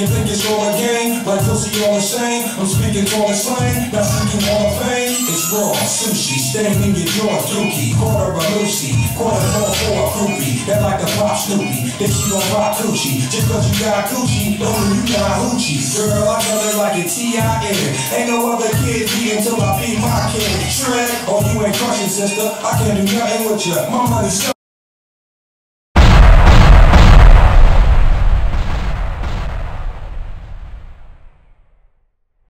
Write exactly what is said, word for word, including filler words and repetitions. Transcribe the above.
You think it's all a game, like pussy all the same. I'm speaking all the slang, not speaking all the fame. It's raw sushi, standing in your jaw, dookie. Quarter of a loosey, quarter more for a groupie. That like a pop snoopy, that you don't rock coochie. Just cause you got coochie, don't mean you got hoochie. Girl, I love it like a T I N. Ain't no other kid be until I be my kid. Shred, oh you ain't crushing, sister, I can't do nothing with ya. My money's